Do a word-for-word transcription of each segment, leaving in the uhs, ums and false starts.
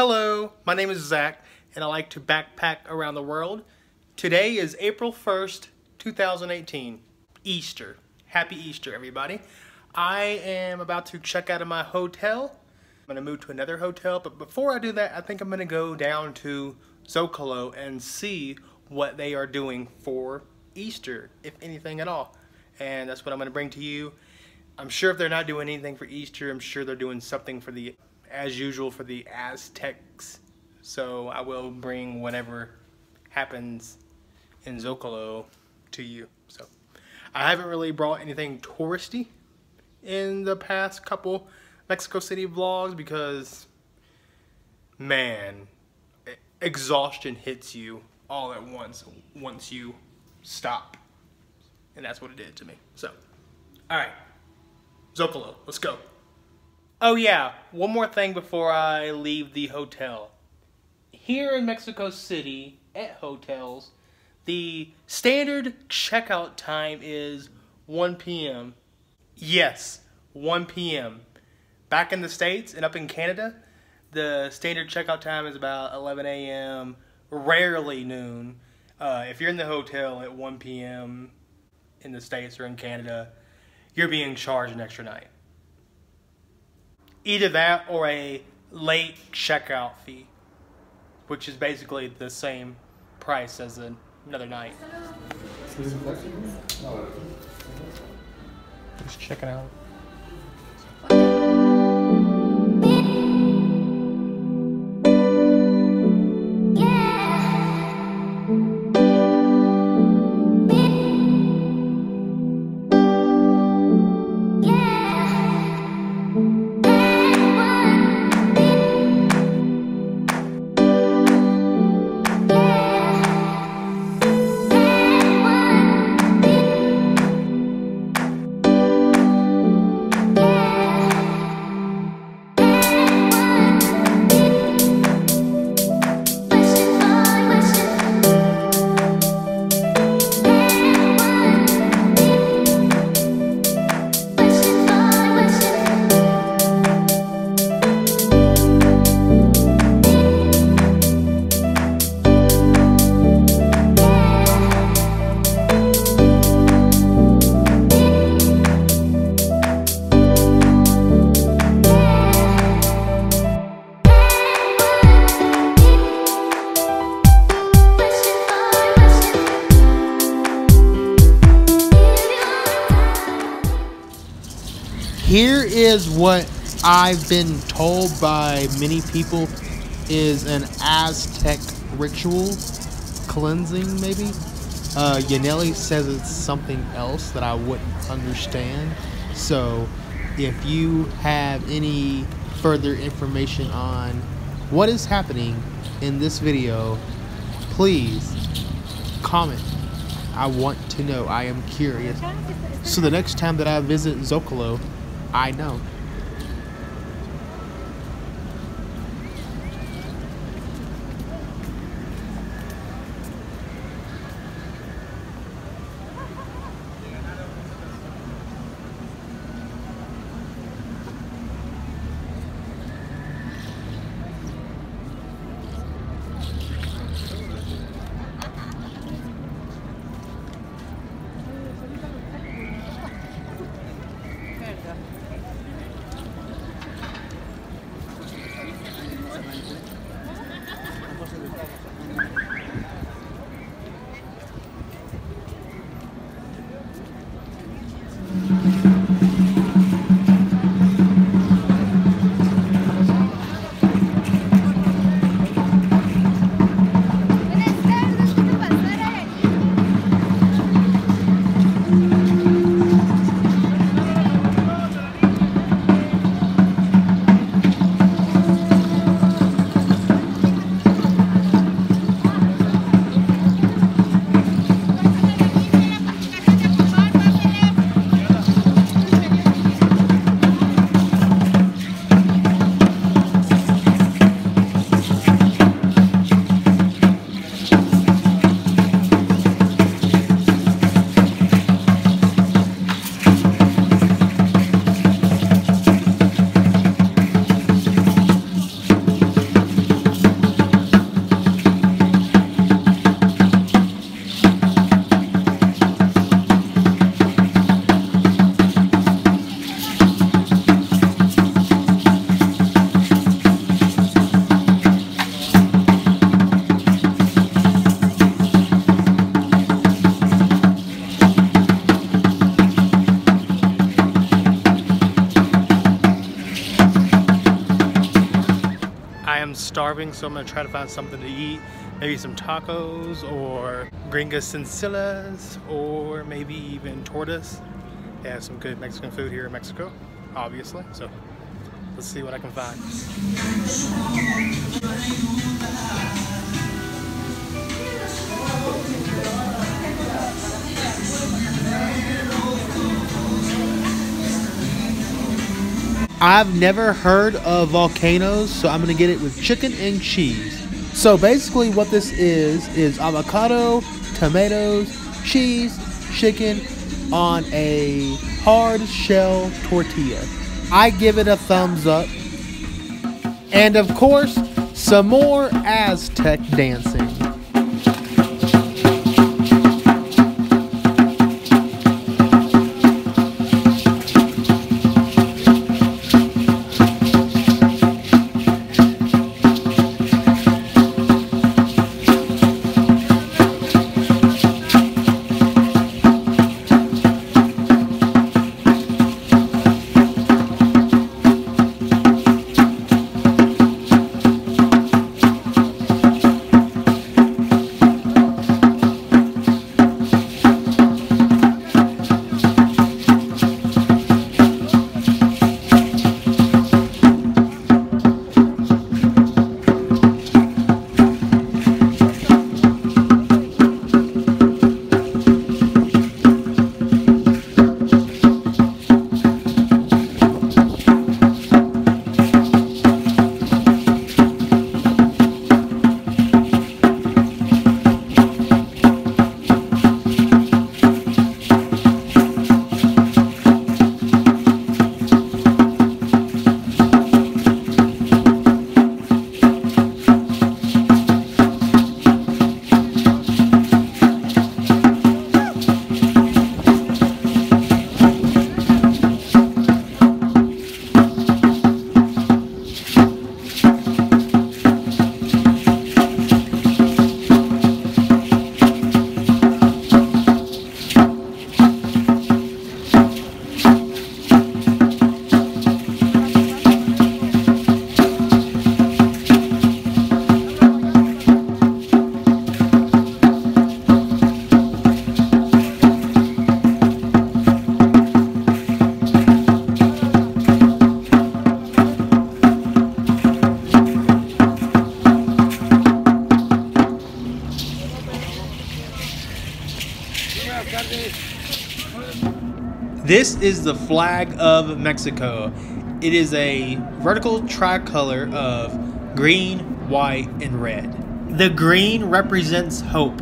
Hello, my name is Zach, and I like to backpack around the world. Today is April first, two thousand eighteen, Easter. Happy Easter, everybody. I am about to check out of my hotel. I'm gonna move to another hotel, but before I do that, I think I'm gonna go down to Zócalo and see what they are doing for Easter, if anything at all. And that's what I'm gonna bring to you. I'm sure if they're not doing anything for Easter, I'm sure they're doing something for the as usual for the Aztecs. So I will bring whatever happens in Zócalo to you. So I haven't really brought anything touristy in the past couple Mexico City vlogs because, man, exhaustion hits you all at once once you stop. And that's what it did to me. So, all right, Zócalo, let's go. Oh yeah, one more thing before I leave the hotel. Here in Mexico City, at hotels, the standard checkout time is one P M Yes, one P M Back in the States and up in Canada, the standard checkout time is about eleven A M, rarely noon. Uh, if you're in the hotel at one P M in the States or in Canada, you're being charged an extra night. Either that or a late checkout fee, which is basically the same price as another night. Just checking out. Here is what I've been told by many people is an Aztec ritual, cleansing maybe. Uh, Yaneli says it's something else that I wouldn't understand. So if you have any further information on what is happening in this video, please comment. I want to know, I am curious. So the next time that I visit Zócalo, I know. am starving, so I'm gonna try to find something to eat. Maybe some tacos or gringa sensilas, or maybe even tortas. They have some good Mexican food here in Mexico, obviously. So let's see what I can find. I've never heard of volcanoes, so I'm gonna get it with chicken and cheese. So basically what this is, is avocado, tomatoes, cheese, chicken on a hard shell tortilla. I give it a thumbs up. And of course, some more Aztec dancing. This is the flag of Mexico. It is a vertical tricolor of green, white, and red. The green represents hope,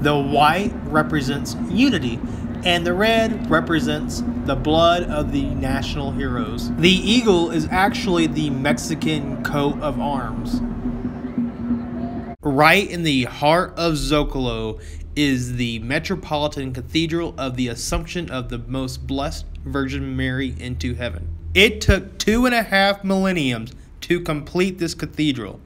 the white represents unity, and the red represents the blood of the national heroes. The eagle is actually the Mexican coat of arms. Right in the heart of Zócalo is the Metropolitan Cathedral of the Assumption of the Most Blessed Virgin Mary into Heaven. It took two and a half millenniums to complete this cathedral.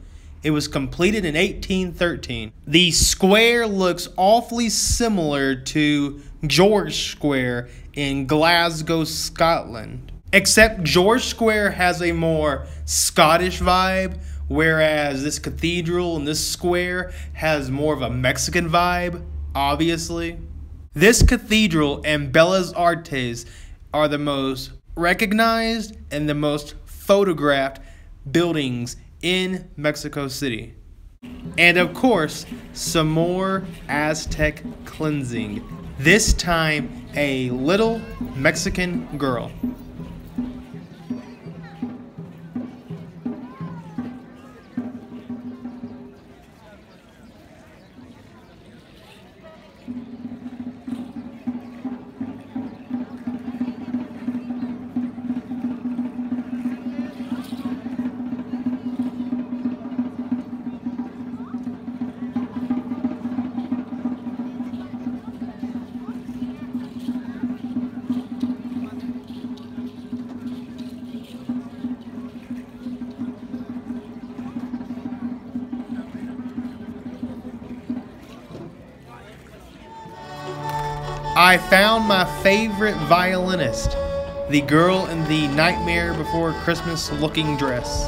It was completed in eighteen thirteen. The square looks awfully similar to George Square in Glasgow, Scotland. Except George Square has a more Scottish vibe, whereas this cathedral and this square has more of a Mexican vibe. Obviously, this cathedral and Bellas Artes are the most recognized and the most photographed buildings in Mexico City. And of course, some more Aztec cleansing. This time, a little Mexican girl. I found my favorite violinist, the girl in the Nightmare Before Christmas looking dress.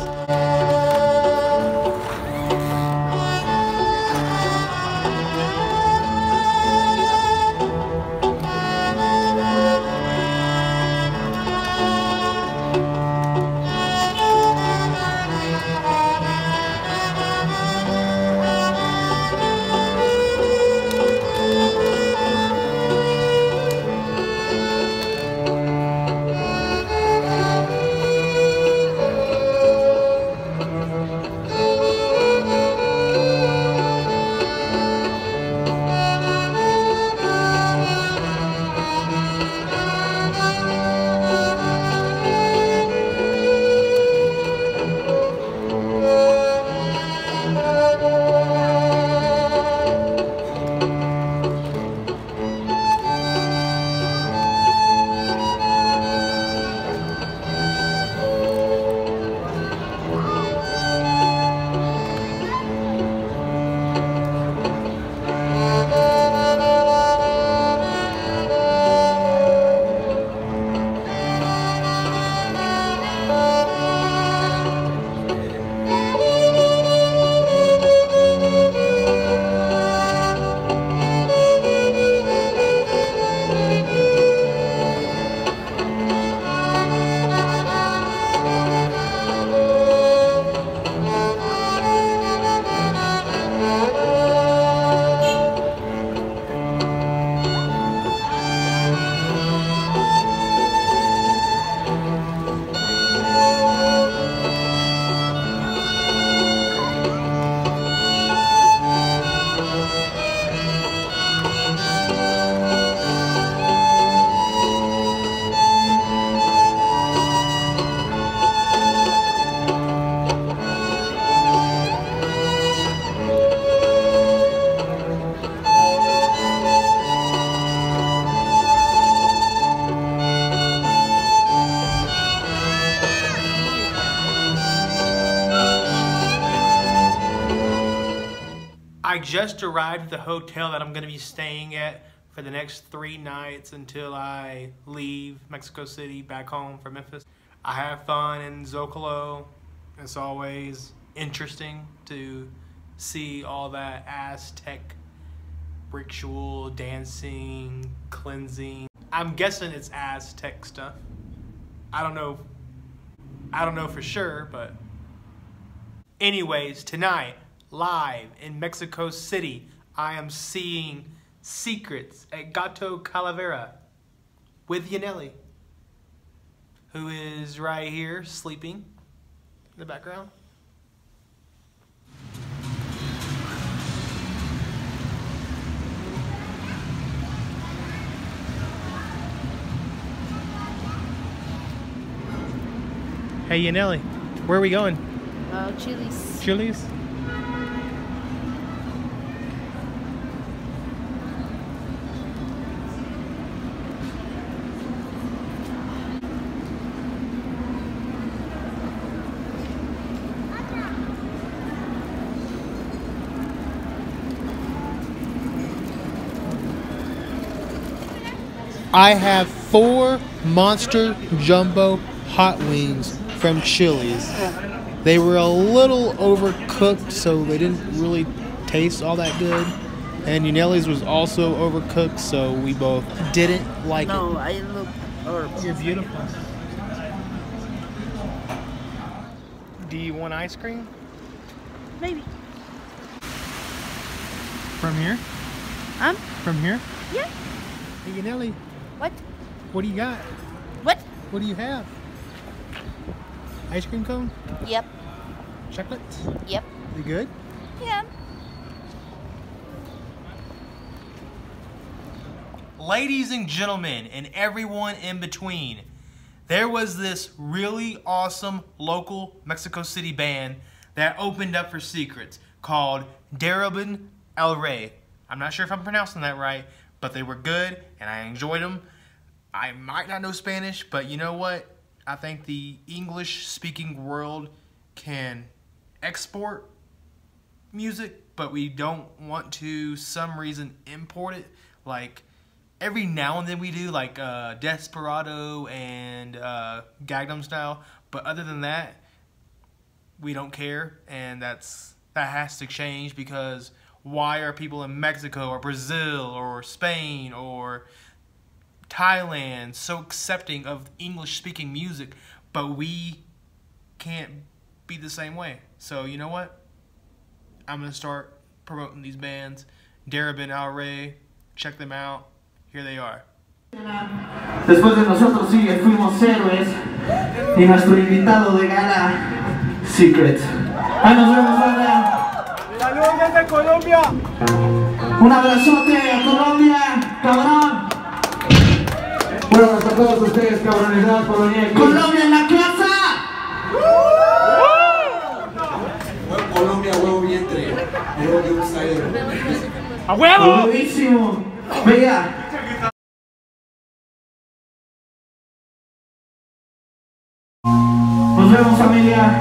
I just arrived at the hotel that I'm going to be staying at for the next three nights until I leave Mexico City back home for Memphis. I have fun in Zócalo. It's always interesting to see all that Aztec ritual, dancing, cleansing. I'm guessing it's Aztec stuff. I don't know. I don't know for sure, but anyways, tonight, live in Mexico City, I am seeing Secrets at Gato Calavera with Yaneli, who is right here sleeping in the background. Hey Yaneli, where are we going? Uh, Chili's. Chili's? I have four monster jumbo hot wings from Chili's. They were a little overcooked, so they didn't really taste all that good. And Yaneli's was also overcooked, so we both didn't like no, it. No, I look horrible. You're beautiful. Do you want ice cream? Maybe. From here? Um? From here? Yeah. Hey, Yaneli. What? What do you got? What? What do you have? Ice cream cone? Yep. Chocolate? Yep. You good? Yeah. Ladies and gentlemen, and everyone in between, there was this really awesome local Mexico City band that opened up for Secrets called Derriben Al Rey. I'm not sure if I'm pronouncing that right, but they were good and I enjoyed them. I might not know Spanish, but you know what? I think the English-speaking world can export music, but we don't want to, some reason, import it. Like, every now and then we do, like uh, Desperado and uh, Gangnam Style. But other than that, we don't care, and that's that has to change, because why are people in Mexico or Brazil or Spain or Thailand so accepting of English-speaking music, but we can't be the same way? So you know what? I'm gonna start promoting these bands. Derriben Al Rey, check them out. Here they are. Después de nosotros sí fuimos héroes y nuestro invitado de gala, Secret. Ahí nos vemos ahora. La luna es de Colombia. Un abrazote a Colombia, cabrón. Buenas a todos ustedes, cabronidad, colonia. ¡Colombia en la casa! ¡Uh! Colombia, huevo vientre. Huevo de un saído. ¡A huevo! ¡Buenísimo! Vea. Nos vemos, familia.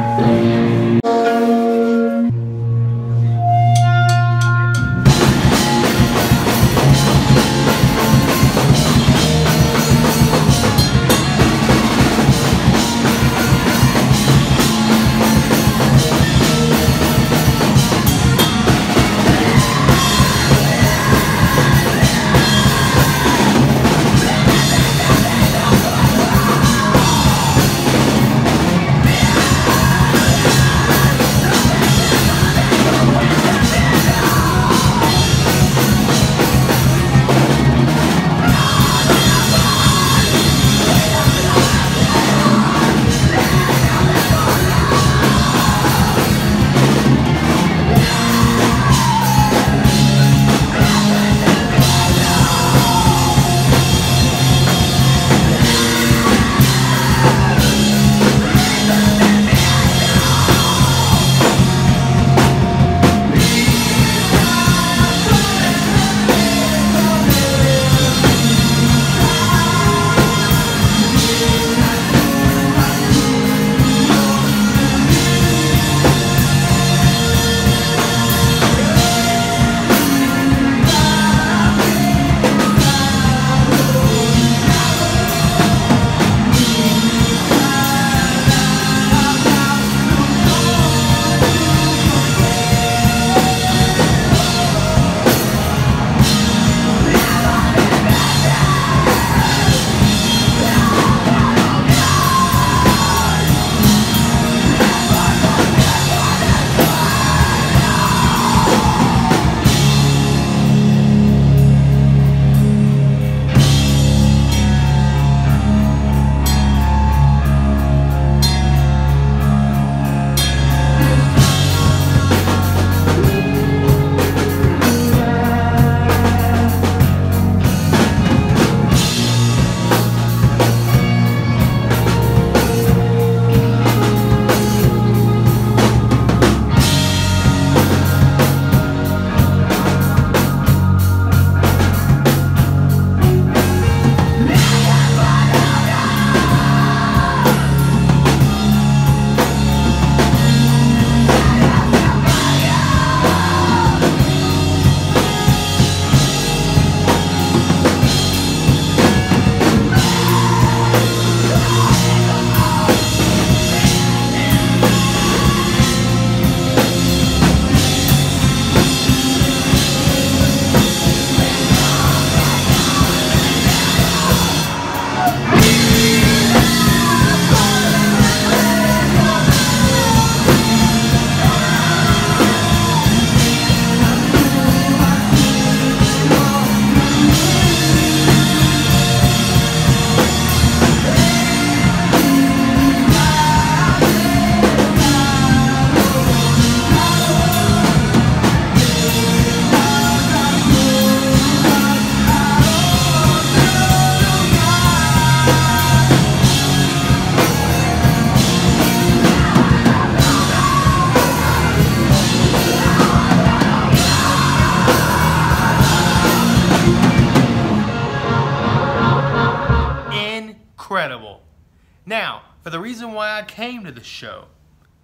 Now, for the reason why I came to the show,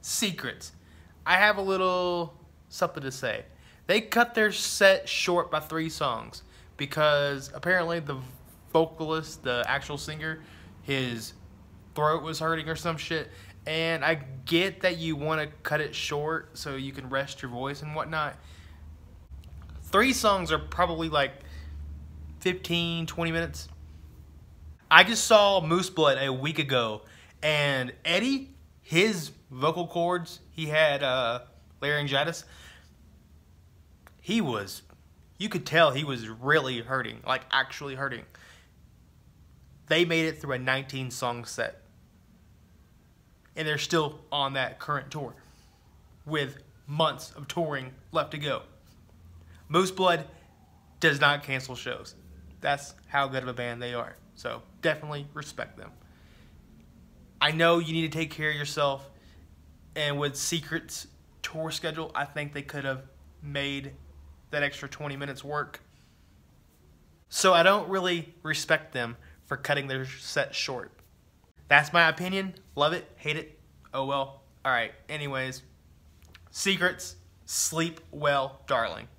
Secrets, I have a little something to say. They cut their set short by three songs because apparently the vocalist, the actual singer, his throat was hurting or some shit. And I get that you want to cut it short so you can rest your voice and whatnot. Three songs are probably like fifteen, twenty minutes. I just saw Moose Blood a week ago, and Eddie, his vocal cords, he had uh, laryngitis. He was, you could tell he was really hurting, like actually hurting. They made it through a nineteen song set, and they're still on that current tour with months of touring left to go. Moose Blood does not cancel shows. That's how good of a band they are. So definitely respect them. I know you need to take care of yourself, and with Secret's tour schedule, I think they could have made that extra twenty minutes work. So I don't really respect them for cutting their set short. That's my opinion. Love it, hate it, oh well. All right, anyways, Secrets, sleep well, darling.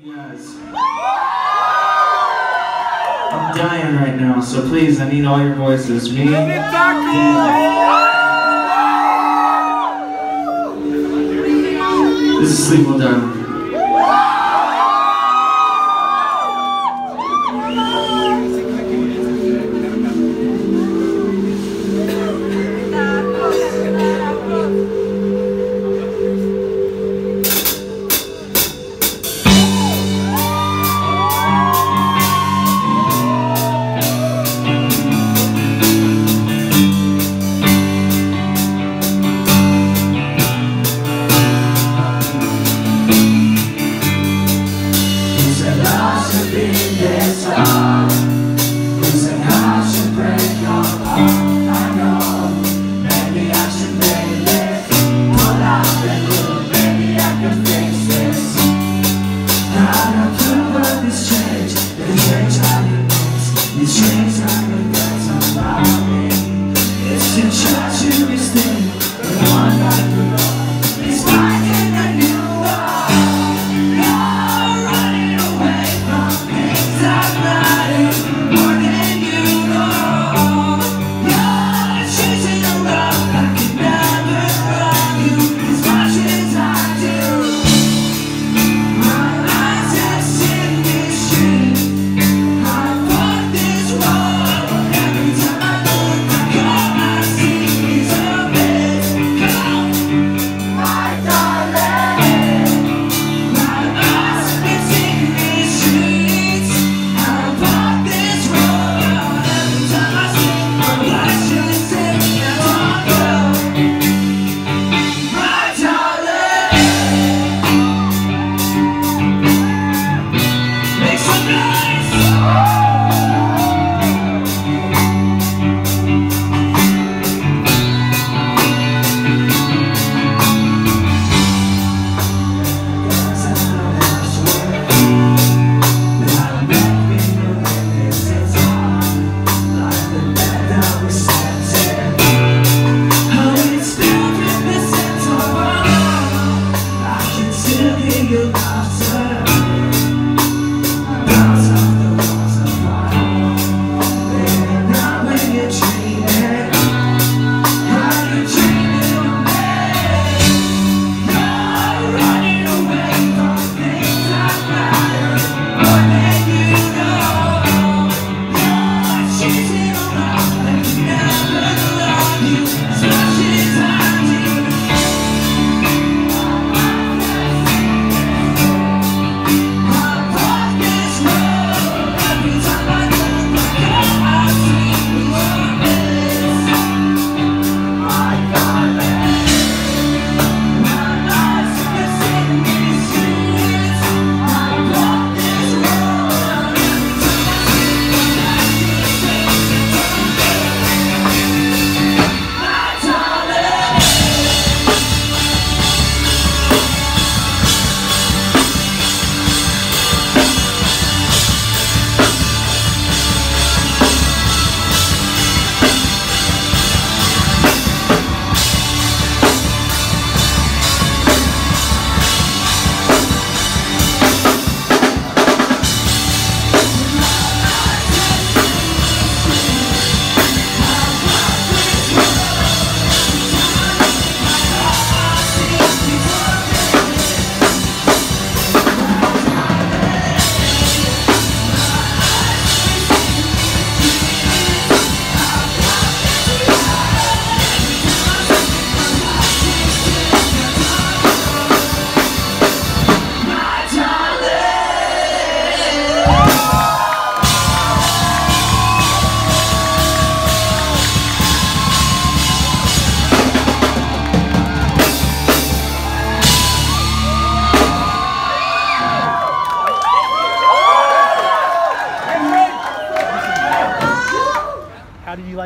Yes. I'm dying right now, so please, I need all your voices. Me, this is Sleep Well Darling. Thank you.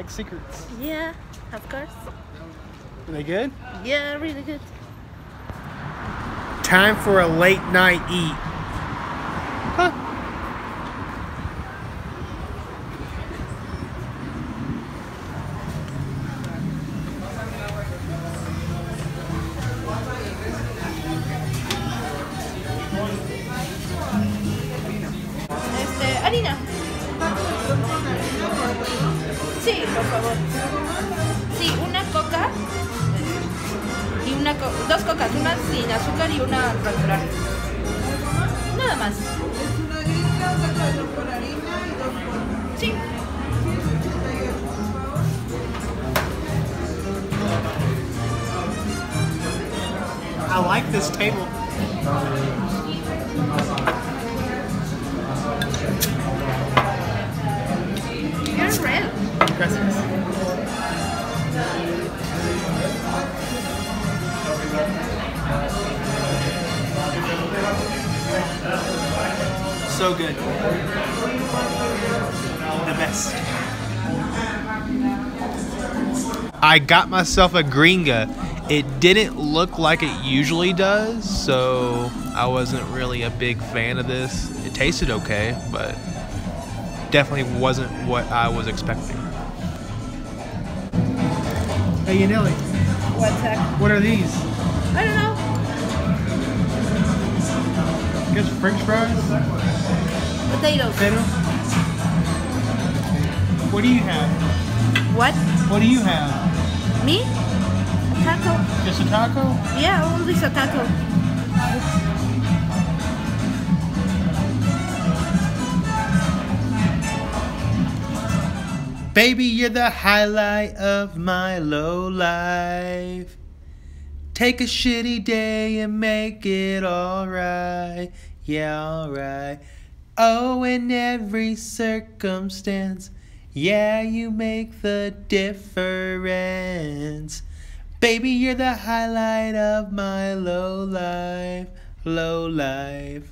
like Secrets? Yeah, of course. Are they good? Yeah, really good. Time for a late night eat. Huh. Sí, por favor. Sí, una coca y una co dos cocas, una sin azúcar y una natural. Nada más. Es una gringa, saca dos con harina y dos con... Sí. I like this table. Christmas. So good. The best. I got myself a gringa. It didn't look like it usually does, so I wasn't really a big fan of this. It tasted okay, but definitely wasn't what I was expecting. Hey, Yaneli. What's that? What are these? I don't know. I guess French fries? Potatoes. Potatoes? What do you have? What? What do you have? Me? A taco. Just a taco? Yeah, only a taco. Baby, you're the highlight of my low life. Take a shitty day and make it alright. Yeah, alright. Oh, in every circumstance. Yeah, you make the difference. Baby, you're the highlight of my low life. Low life.